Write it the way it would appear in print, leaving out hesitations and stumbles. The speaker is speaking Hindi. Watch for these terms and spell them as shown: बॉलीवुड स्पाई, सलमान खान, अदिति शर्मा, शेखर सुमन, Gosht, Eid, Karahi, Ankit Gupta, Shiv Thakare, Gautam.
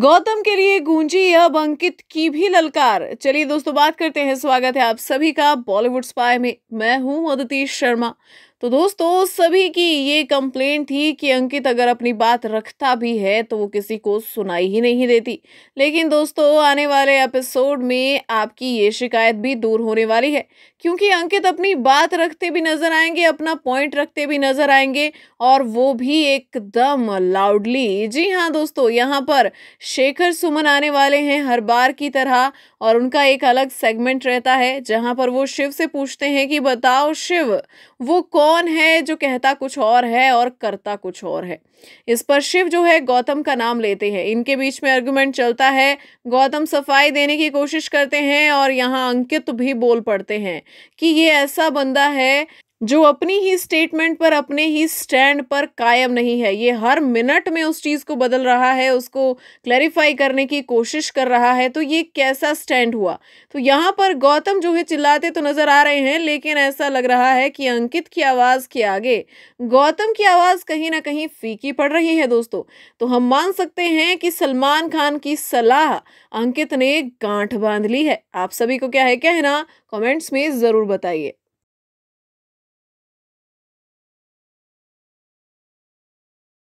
गौतम के लिए गूंजी यह अंकित की भी ललकार। चलिए दोस्तों बात करते हैं, स्वागत है आप सभी का बॉलीवुड स्पाई में, मैं हूं अदिति शर्मा। तो दोस्तों सभी की ये कंप्लेंट थी कि अंकित अगर अपनी बात रखता भी है तो वो किसी को सुनाई ही नहीं देती, लेकिन दोस्तों आने वाले एपिसोड में आपकी ये शिकायत भी दूर होने वाली है, क्योंकि अंकित अपनी बात रखते भी नजर आएंगे, अपना पॉइंट रखते भी नजर आएंगे, और वो भी एकदम लाउडली। जी हाँ दोस्तों, यहाँ पर शेखर सुमन आने वाले हैं हर बार की तरह, और उनका एक अलग सेगमेंट रहता है जहाँ पर वो शिव से पूछते हैं कि बताओ शिव, वो कौन है जो कहता कुछ और है और करता कुछ और है। इस पर शिव जो है गौतम का नाम लेते हैं, इनके बीच में आर्गुमेंट चलता है, गौतम सफाई देने की कोशिश करते हैं और यहाँ अंकित भी बोल पड़ते हैं कि ये ऐसा बंदा है जो अपनी ही स्टेटमेंट पर, अपने ही स्टैंड पर कायम नहीं है, ये हर मिनट में उस चीज़ को बदल रहा है, उसको क्लैरिफाई करने की कोशिश कर रहा है, तो ये कैसा स्टैंड हुआ। तो यहाँ पर गौतम जो है चिल्लाते तो नज़र आ रहे हैं, लेकिन ऐसा लग रहा है कि अंकित की आवाज़ के आगे गौतम की आवाज़ कहीं ना कहीं फीकी पड़ रही है। दोस्तों तो हम मान सकते हैं कि सलमान खान की सलाह अंकित ने गांठ बांध ली है। आप सभी को क्या है कहना, कमेंट्स में ज़रूर बताइए।